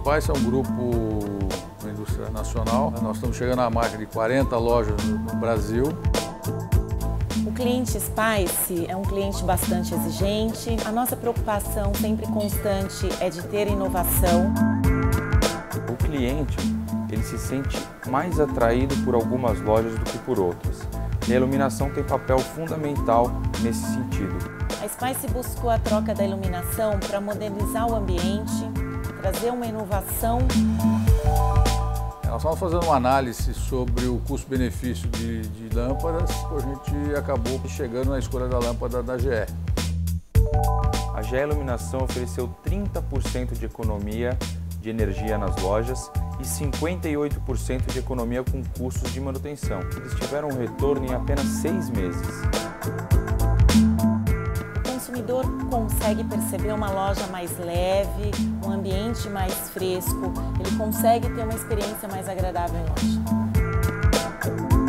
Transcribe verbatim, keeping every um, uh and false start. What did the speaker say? Spicy é um grupo de indústria nacional. Nós estamos chegando à marca de quarenta lojas no Brasil. O cliente Spicy é um cliente bastante exigente. A nossa preocupação sempre constante é de ter inovação. O cliente ele se sente mais atraído por algumas lojas do que por outras. E a iluminação tem papel fundamental nesse sentido. A Spicy buscou a troca da iluminação para modernizar o ambiente, trazer uma inovação. Nós estamos fazendo uma análise sobre o custo-benefício de, de lâmpadas, a gente acabou chegando na escolha da lâmpada da G E. A G E Iluminação ofereceu trinta por cento de economia de energia nas lojas e cinquenta e oito por cento de economia com custos de manutenção. Eles tiveram um retorno em apenas seis meses. O consumidor consegue perceber uma loja mais leve, um ambiente mais fresco, ele consegue ter uma experiência mais agradável em loja.